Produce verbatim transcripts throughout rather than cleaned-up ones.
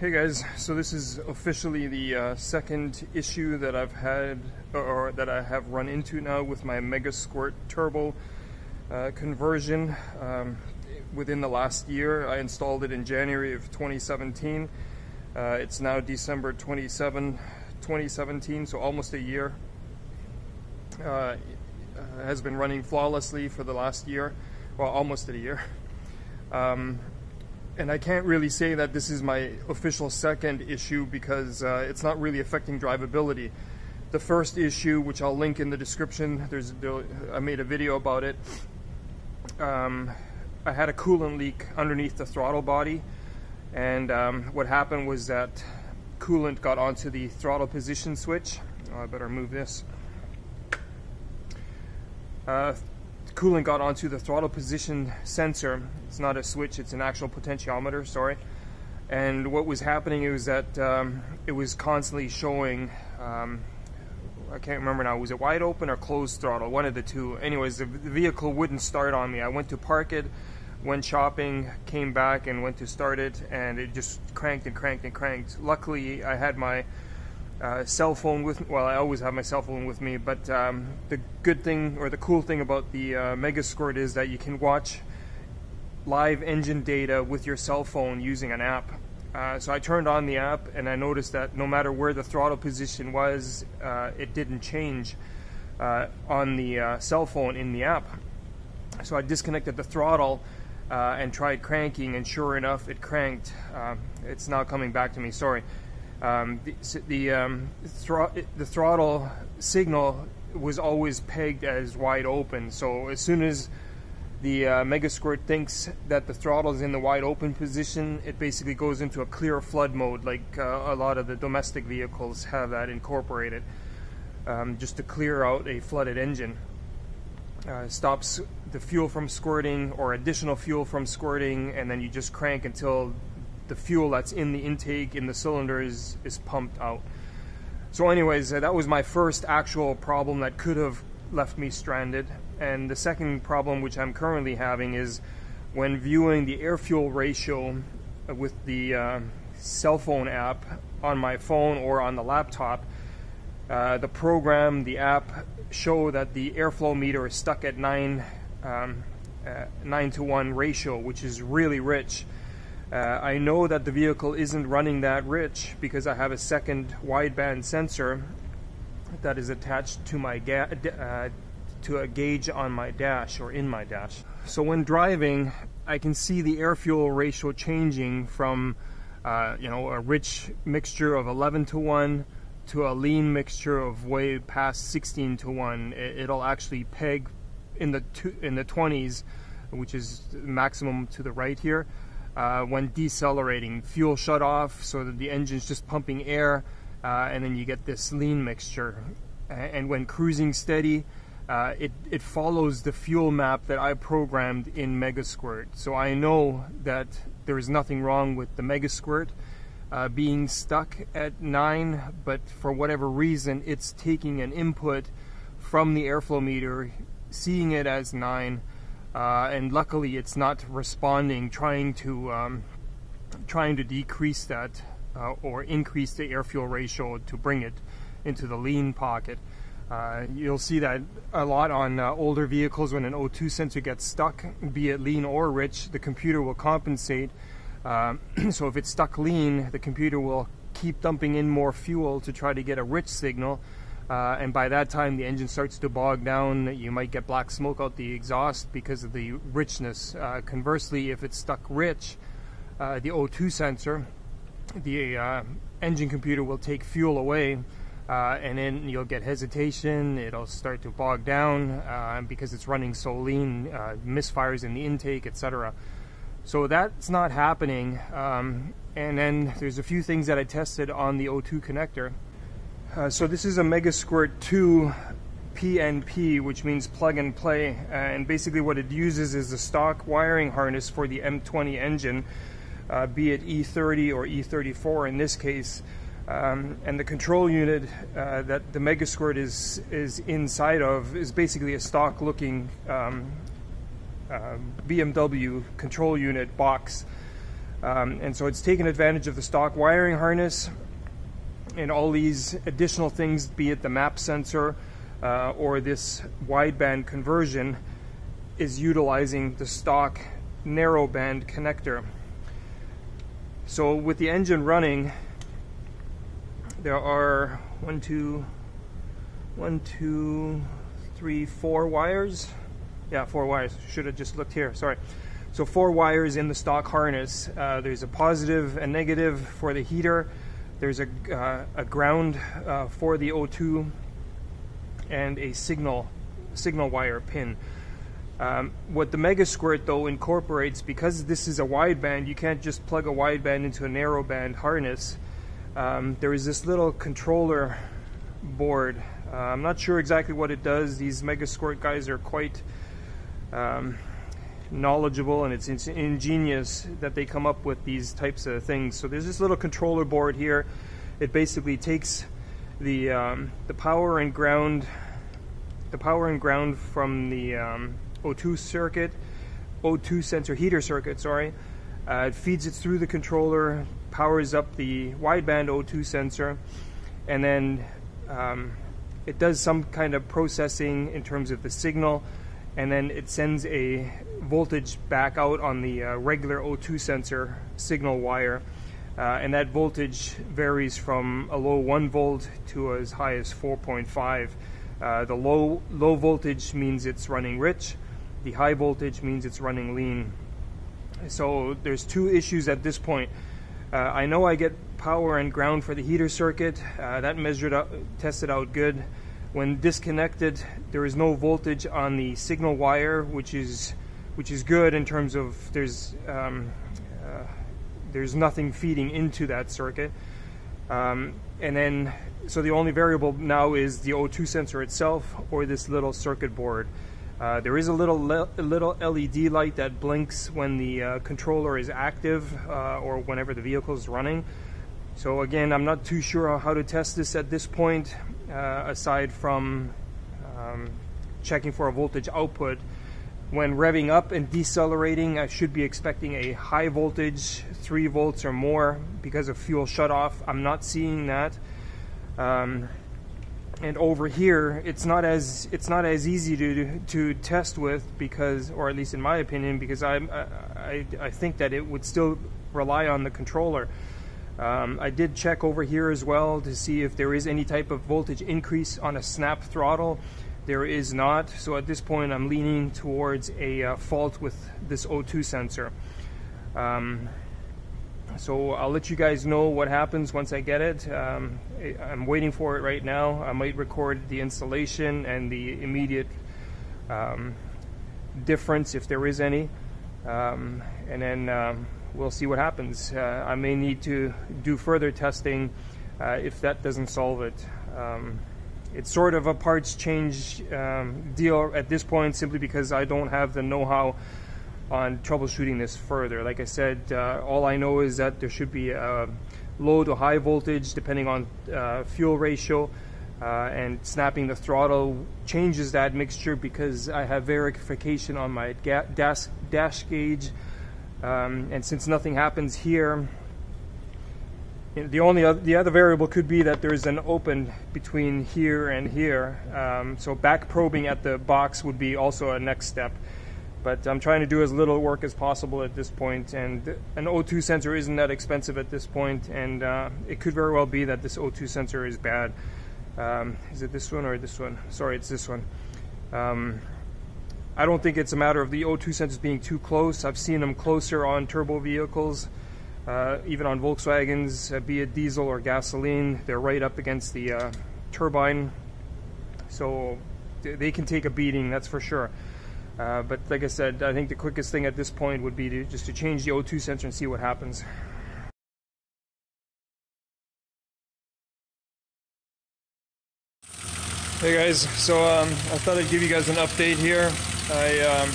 Hey guys, so this is officially the uh, second issue that I've had, or, or that I have run into now with my MegaSquirt turbo uh, conversion. Um, within the last year, I installed it in January of twenty seventeen. Uh, it's now December twenty-seventh, twenty seventeen, so almost a year. Uh, it has been running flawlessly for the last year, well, almost a year. Um, And I can't really say that this is my official second issue because uh, it's not really affecting drivability. The first issue, which I'll link in the description, there's there, I made a video about it. Um, I had a coolant leak underneath the throttle body, and um, what happened was that coolant got onto the throttle position switch. Oh, I better move this. Uh, Coolant got onto the throttle position sensor. It's not a switch, it's an actual potentiometer, sorry. And what was happening is that um, it was constantly showing, um, I can't remember now, was it wide open or closed throttle? One of the two. Anyways, the vehicle wouldn't start on me. I went to park it, went shopping, came back and went to start it, and it just cranked and cranked and cranked. Luckily, I had my Uh, cell phone with me. Well, I always have my cell phone with me, but um, the good thing, or the cool thing about the uh, MegaSquirt, is that you can watch live engine data with your cell phone using an app. Uh, so I turned on the app and I noticed that no matter where the throttle position was, uh, it didn't change uh, on the uh, cell phone in the app. So I disconnected the throttle uh, and tried cranking, and sure enough it cranked. Uh, it's now coming back to me, sorry. Um, the the, um, thro the throttle signal was always pegged as wide open, so as soon as the uh, MegaSquirt thinks that the throttle is in the wide open position, it basically goes into a clear flood mode, like uh, a lot of the domestic vehicles have that incorporated, um, just to clear out a flooded engine. Uh, stops the fuel from squirting, or additional fuel from squirting, and then you just crank until the fuel that's in the intake, in the cylinder, is, is pumped out. So anyways, that was my first actual problem that could have left me stranded. And the second problem, which I'm currently having, is when viewing the air-fuel ratio with the uh, cell phone app on my phone or on the laptop, uh, the program, the app, show that the airflow meter is stuck at nine, um, uh, nine to one ratio, which is really rich. Uh, I know that the vehicle isn't running that rich because I have a second wideband sensor that is attached to my ga uh, to a gauge on my dash, or in my dash. So when driving, I can see the air-fuel ratio changing from uh, you know, a rich mixture of eleven to one to a lean mixture of way past sixteen to one. It'll actually peg in the two, in the twenties, which is maximum to the right here. Uh, when decelerating, fuel shut off, so that the engine's just pumping air, uh, and then you get this lean mixture. And when cruising steady, uh, it, it follows the fuel map that I programmed in MegaSquirt. So I know that there is nothing wrong with the MegaSquirt uh, being stuck at nine, but for whatever reason, it's taking an input from the airflow meter, seeing it as nine. Uh, and luckily it's not responding, trying to um, trying to decrease that uh, or increase the air-fuel ratio to bring it into the lean pocket. Uh, you'll see that a lot on uh, older vehicles. When an O two sensor gets stuck, be it lean or rich, the computer will compensate. Uh, so if it's stuck lean, the computer will keep dumping in more fuel to try to get a rich signal. Uh, and by that time, the engine starts to bog down. You might get black smoke out the exhaust because of the richness. Uh, conversely, if it's stuck rich, uh, the O two sensor, the uh, engine computer will take fuel away, uh, and then you'll get hesitation. It'll start to bog down uh, because it's running so lean, uh, misfires in the intake, et cetera. So that's not happening. Um, and then there's a few things that I tested on the O two connector. Uh, so this is a MegaSquirt two P N P, which means plug and play, uh, and basically what it uses is the stock wiring harness for the M twenty engine, uh, be it E thirty or E thirty-four in this case, um, and the control unit uh, that the MegaSquirt is is inside of is basically a stock looking um, uh, B M W control unit box. Um, and so it's taken advantage of the stock wiring harness and all these additional things, be it the map sensor uh, or this wideband conversion, is utilizing the stock narrowband connector. So with the engine running, there are one, two, one, two, three, four wires. Yeah, four wires. Should have just looked here. Sorry. So four wires in the stock harness. Uh, there's a positive and negative for the heater. There's a, uh, a ground uh, for the O two and a signal signal wire pin. Um, what the MegaSquirt though incorporates, because this is a wideband, you can't just plug a wideband into a narrowband harness. Um, there is this little controller board. Uh, I'm not sure exactly what it does. These MegaSquirt guys are quite um, knowledgeable, and it's ingenious that they come up with these types of things. So there's this little controller board here. It basically takes the um, the power and ground, the power and ground from the um, O two circuit, O two sensor heater circuit. Sorry, uh, it feeds it through the controller, powers up the wideband O two sensor, and then um, it does some kind of processing in terms of the signal, and then it sends a voltage back out on the uh, regular O two sensor signal wire, uh, and that voltage varies from a low one volt to as high as four point five. Uh, the low low voltage means it's running rich, the high voltage means it's running lean. So there's two issues at this point. Uh, I know I get power and ground for the heater circuit. Uh, that measured out, tested out good. When disconnected, there is no voltage on the signal wire, which is which is good in terms of there's um, uh, there's nothing feeding into that circuit. Um, and then, so the only variable now is the O two sensor itself or this little circuit board. Uh, there is a little le a little L E D light that blinks when the uh, controller is active uh, or whenever the vehicle is running. So again, I'm not too sure how to test this at this point, uh, aside from um, checking for a voltage output. When revving up and decelerating, I should be expecting a high voltage, three volts or more, because of fuel shutoff. I'm not seeing that. Um, And over here, it's not as it's not as easy to to test with, because, or at least in my opinion, because I I, I think that it would still rely on the controller. Um, I did check over here as well to see if there is any type of voltage increase on a snap throttle. There is not. So at this point, I'm leaning towards a uh, fault with this O two sensor. Um, So I'll let you guys know what happens once I get it. Um, I'm waiting for it right now. I might record the installation and the immediate um, difference, if there is any. Um, and then um, we'll see what happens. Uh, I may need to do further testing uh, if that doesn't solve it. Um, it's sort of a parts change um, deal at this point, simply because I don't have the know-how on troubleshooting this further. Like I said, uh, all I know is that there should be a low to high voltage depending on uh, fuel ratio, uh, and snapping the throttle changes that mixture, because I have verification on my ga dash, dash gauge, um, and since nothing happens here, the only other, the other variable could be that there is an open between here and here, um, so back probing at the box would be also a next step. But I'm trying to do as little work as possible at this point, and an O two sensor isn't that expensive at this point, and uh, it could very well be that this O two sensor is bad. Um, is it this one or this one? Sorry, it's this one. Um, I don't think it's a matter of the O two sensors being too close. I've seen them closer on turbo vehicles, uh, even on Volkswagens, uh, be it diesel or gasoline. They're right up against the uh, turbine, so they can take a beating, that's for sure. Uh, but like I said, I think the quickest thing at this point would be to just to change the O two sensor and see what happens. Hey guys, so um, I thought I'd give you guys an update here. I, um,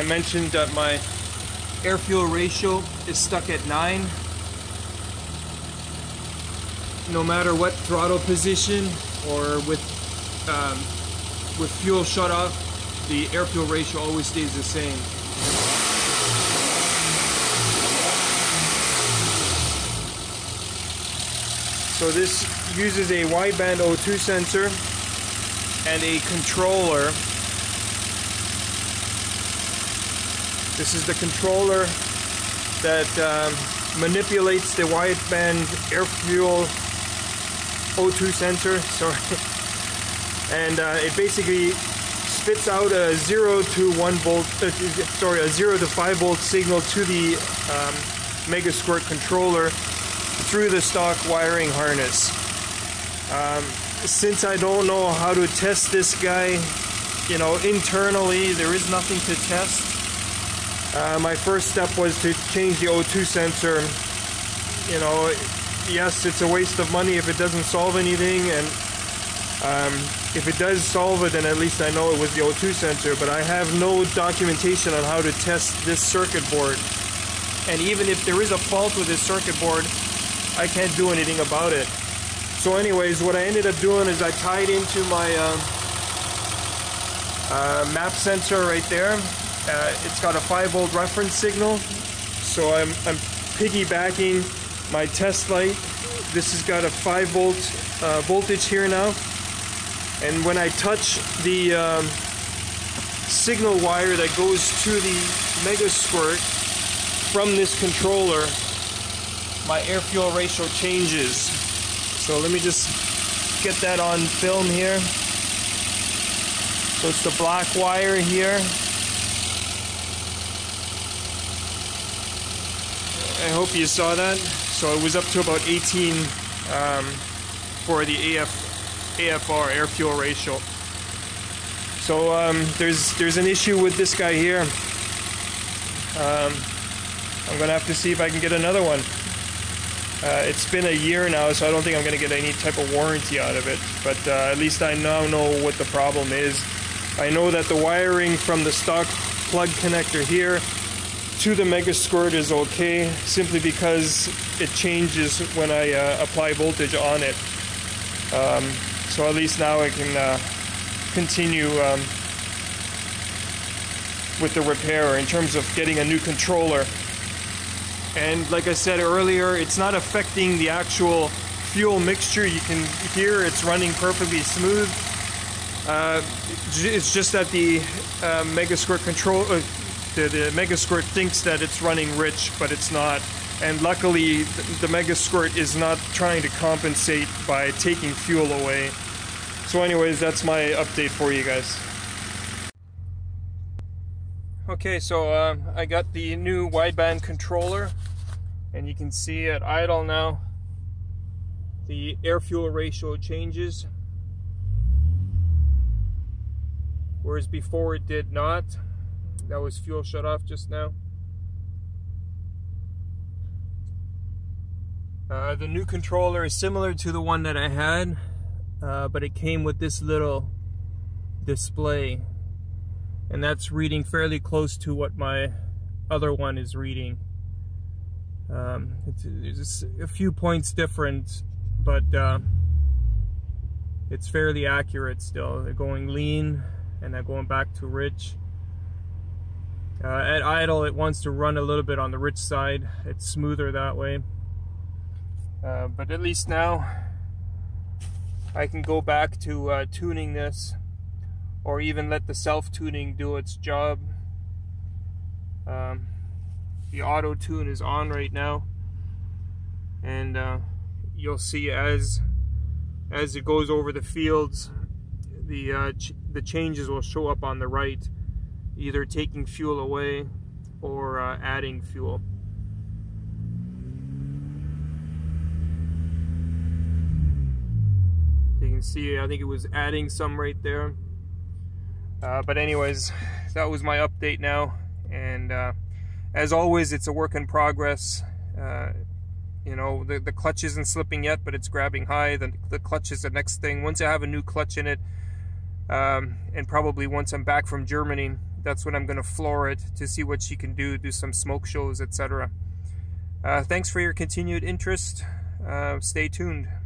I mentioned that my air fuel ratio is stuck at nine. No matter what throttle position or with, um, with fuel shutoff, the air fuel ratio always stays the same. So this uses a wideband O two sensor and a controller. This is the controller that um, manipulates the wideband air fuel O two sensor, sorry. And uh, it basically spits out a zero to one volt, uh, sorry, a zero to five volt signal to the um, MegaSquirt controller through the stock wiring harness. Um, since I don't know how to test this guy, you know, internally, there is nothing to test. Uh, my first step was to change the O two sensor. You know, yes, it's a waste of money if it doesn't solve anything, and um, if it does solve it, then at least I know it was the O two sensor, but I have no documentation on how to test this circuit board. And even if there is a fault with this circuit board, I can't do anything about it. So anyways, what I ended up doing is I tied into my uh, uh, map sensor right there. Uh, it's got a five volt reference signal, so I'm, I'm piggybacking my test light. This has got a five volt uh, voltage here now, and when I touch the um, signal wire that goes to the MegaSquirt from this controller, my air-fuel ratio changes. So let me just get that on film here. So it's the black wire here. I hope you saw that. So it was up to about eighteen um, for the A F, A F R, air-fuel ratio. So um, there's, there's an issue with this guy here. Um, I'm gonna have to see if I can get another one. Uh, it's been a year now, so I don't think I'm going to get any type of warranty out of it. But uh, at least I now know what the problem is. I know that the wiring from the stock plug connector here to the MegaSquirt is okay, simply because it changes when I uh, apply voltage on it. Um, so at least now I can uh, continue um, with the repair in terms of getting a new controller. And like I said earlier, it's not affecting the actual fuel mixture. You can hear it's running perfectly smooth. Uh, it's just that the uh, MegaSquirt control, uh, the, the MegaSquirt thinks that it's running rich, but it's not. And luckily, the, the MegaSquirt is not trying to compensate by taking fuel away. So anyways, that's my update for you guys. Okay, so uh, I got the new wideband controller, and you can see at idle now the air-fuel ratio changes, whereas before it did not. That was fuel shut off just now. Uh, the new controller is similar to the one that I had, uh, but it came with this little display. And that's reading fairly close to what my other one is reading. Um, it's, it's a few points different, but uh, it's fairly accurate still. They're going lean, and they're going back to rich. Uh, at idle, it wants to run a little bit on the rich side. It's smoother that way. Uh, but at least now, I can go back to uh, tuning this, or even let the self-tuning do its job. Um, the auto-tune is on right now, and uh, you'll see as as it goes over the fields, the uh, ch the changes will show up on the right, either taking fuel away or uh, adding fuel. You can see, I think it was adding some right there. Uh, but anyways, that was my update now, and uh, as always, it's a work in progress. Uh, you know, the, the clutch isn't slipping yet, but it's grabbing high. The, the clutch is the next thing. Once I have a new clutch in it, um, and probably once I'm back from Germany, that's when I'm going to floor it to see what she can do, do some smoke shows, et cetera. Uh, thanks for your continued interest. Uh, stay tuned.